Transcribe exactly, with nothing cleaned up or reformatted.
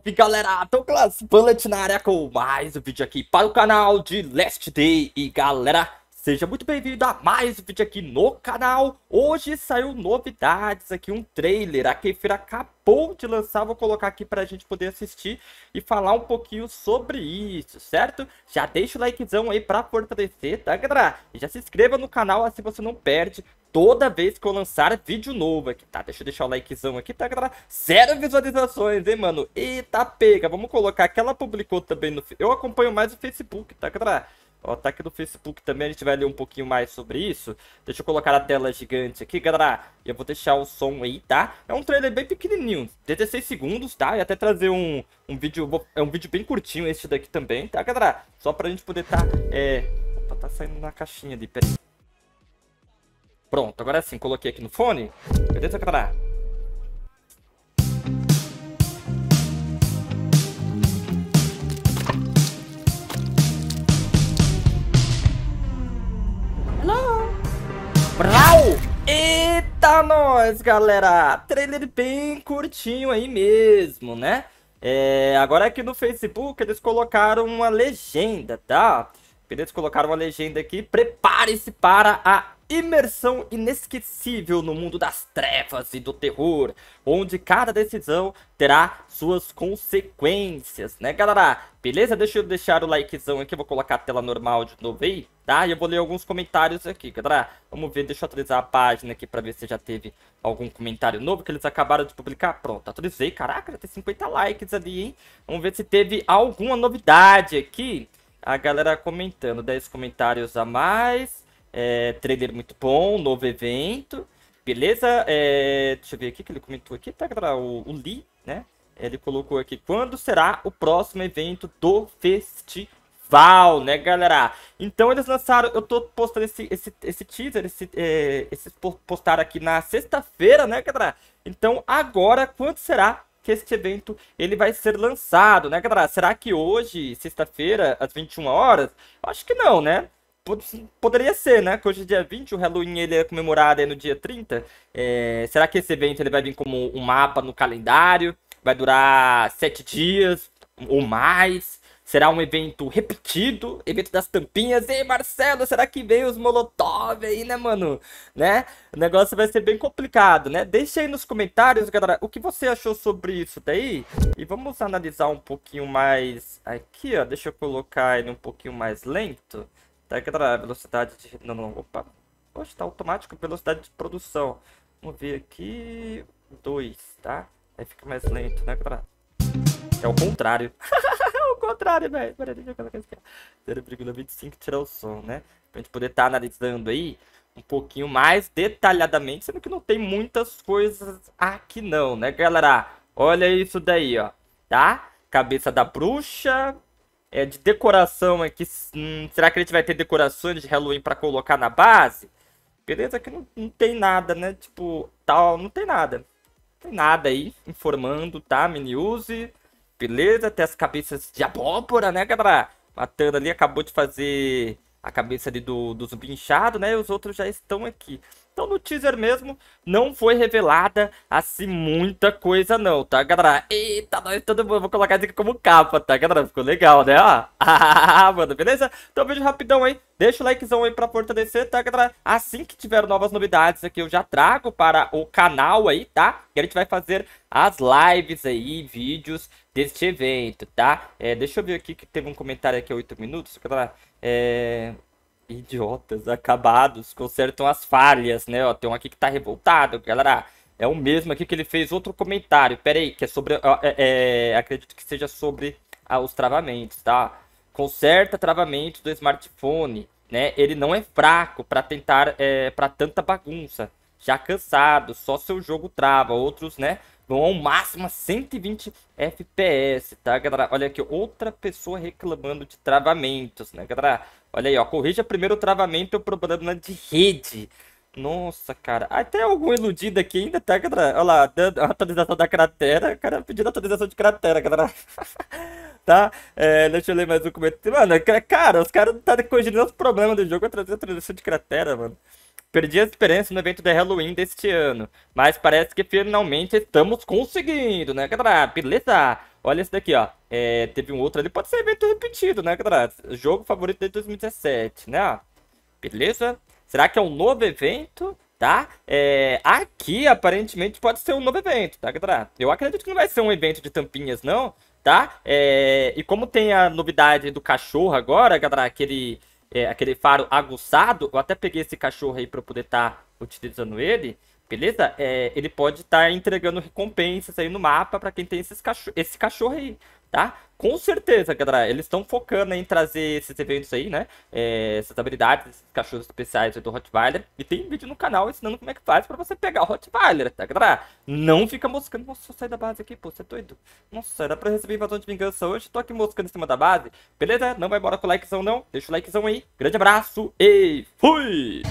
Salve galera, Dolglas Bullet na área com mais um vídeo aqui para o canal de Last Day. E galera, seja muito bem-vindo a mais um vídeo aqui no canal. Hoje saiu novidades aqui, um trailer, a Kefir acabou de lançar, vou colocar aqui pra gente poder assistir e falar um pouquinho sobre isso, certo? Já deixa o likezão aí pra fortalecer, tá galera? E já se inscreva no canal assim você não perde toda vez que eu lançar vídeo novo aqui, tá? Deixa eu deixar o likezão aqui, tá galera? Zero visualizações, hein, mano? Eita, pega! Vamos colocar que ela publicou também no... Eu acompanho mais o Facebook, tá galera? Ó, tá aqui no Facebook também, a gente vai ler um pouquinho mais sobre isso. Deixa eu colocar a tela gigante aqui, galera. E eu vou deixar o som aí, tá? É um trailer bem pequenininho, dezesseis segundos, tá? E até trazer um, um vídeo... É um vídeo bem curtinho esse daqui também, tá, galera? Só pra gente poder tá... É... Opa, tá saindo na caixinha ali, peraí. Pronto, agora sim, coloquei aqui no fone. Beleza, galera? Brau! Eita nós, galera! Trailer bem curtinho aí mesmo, né? É, agora aqui no Facebook eles colocaram uma legenda, tá? Eles colocaram uma legenda aqui. Prepare-se para a imersão inesquecível no mundo das trevas e do terror, onde cada decisão terá suas consequências, né, galera? Beleza? Deixa eu deixar o likezão aqui, vou colocar a tela normal de novo aí, tá? E eu vou ler alguns comentários aqui, galera. Vamos ver, deixa eu atualizar a página aqui pra ver se já teve algum comentário novo que eles acabaram de publicar. Pronto, atualizei. Caraca, já tem cinquenta likes ali, hein? Vamos ver se teve alguma novidade aqui. A galera comentando, dez comentários a mais. É, trailer muito bom, novo evento. Beleza, é, deixa eu ver aqui que ele comentou aqui, tá galera, o, o Lee, né, ele colocou aqui, quando será o próximo evento do festival, né galera? Então eles lançaram, eu tô postando esse, esse, esse teaser, esse, é, esse postaram aqui na sexta-feira, né galera? Então agora, quando será que este evento ele vai ser lançado, né galera? Será que hoje, sexta-feira, às vinte e uma horas? Acho que não, né? Poderia ser, né? Que hoje é dia vinte, o Halloween ele é comemorado aí no dia trinta. É, será que esse evento ele vai vir como um mapa no calendário? Vai durar sete dias ou mais? Será um evento repetido? Evento das tampinhas? Ei, Marcelo, será que vem os molotov aí, né, mano? Né? O negócio vai ser bem complicado, né? Deixa aí nos comentários, galera, o que você achou sobre isso daí. E vamos analisar um pouquinho mais aqui, ó. Deixa eu colocar ele um pouquinho mais lento. Tá, galera, velocidade de... Não, não, opa. Poxa, tá automático, velocidade de produção. Vamos ver aqui... dois, tá? Aí fica mais lento, né, galera? É o contrário. É o contrário, velho. Peraí, deixa eu colocar isso aqui. zero vírgula vinte e cinco, tirar o som, né? Pra gente poder estar tá analisando aí um pouquinho mais detalhadamente. Sendo que não tem muitas coisas aqui não, né, galera? Olha isso daí, ó. Tá? Cabeça da bruxa... É, de decoração aqui, hum, será que a gente vai ter decorações de Halloween pra colocar na base? Beleza, aqui não, não tem nada, né, tipo, tal, não tem nada. Não tem nada aí, informando, tá, mini-use. Beleza, tem as cabeças de abóbora, né, galera? Matando ali, acabou de fazer a cabeça ali do, do zumbi inchado, né, e os outros já estão aqui. Então no teaser mesmo, não foi revelada assim muita coisa não, tá galera? Eita, nós todo mundo, vou colocar isso aqui como capa, tá galera? Ficou legal, né? Ó, ah, mano, beleza? Então vídeo rapidão aí, deixa o likezão aí pra fortalecer, tá galera? Assim que tiver novas novidades aqui eu já trago para o canal aí, tá? E a gente vai fazer as lives aí, vídeos deste evento, tá? É, deixa eu ver aqui que teve um comentário aqui há oito minutos, galera, é... Idiotas, acabados, consertam as falhas, né? Ó, tem um aqui que tá revoltado, galera. É o mesmo aqui que ele fez outro comentário. Pera aí, que é sobre... Ó, é, é, acredito que seja sobre ah, os travamentos, tá? Conserta travamentos do smartphone, né? Ele não é fraco pra tentar... É, pra tanta bagunça. Já cansado, só seu jogo trava. Outros, né? Vão ao máximo a cento e vinte F P S, tá, galera? Olha aqui, outra pessoa reclamando de travamentos, né, galera? Olha aí, ó, corrija primeiro o travamento, o problema de rede. Nossa, cara, até algum iludido aqui ainda, tá, galera? Olha lá, dando a atualização da cratera, o cara pedindo atualização de cratera, galera. Tá? É, deixa eu ler mais um comentário. Mano, cara, os caras tá corrigindo os problemas do jogo, trazendo atualização de cratera, mano. Perdi a esperança no evento de Halloween deste ano, mas parece que finalmente estamos conseguindo, né, galera? Beleza! Olha esse daqui, ó. É, teve um outro ali. Pode ser evento repetido, né, galera? Jogo favorito desde dois mil e dezessete, né? Beleza? Será que é um novo evento? Tá? É, aqui, aparentemente, pode ser um novo evento, tá, galera? Eu acredito que não vai ser um evento de tampinhas, não, tá? É, e como tem a novidade do cachorro agora, galera, aquele, é, aquele faro aguçado, eu até peguei esse cachorro aí pra eu poder estar utilizando ele, beleza? É, ele pode estar entregando recompensas aí no mapa pra quem tem esses cachorro, esse cachorro aí, tá? Com certeza, galera, eles estão focando em trazer esses eventos aí, né? É, essas habilidades, esses cachorros especiais do Rottweiler. E tem vídeo no canal ensinando como é que faz pra você pegar o Rottweiler, tá, galera? Não fica moscando. Nossa, sai da base aqui, pô, você é doido. Nossa, era pra receber invasão de vingança hoje. Tô aqui moscando em cima da base, beleza? Não vai embora com o likezão, não. Deixa o likezão aí. Grande abraço e fui!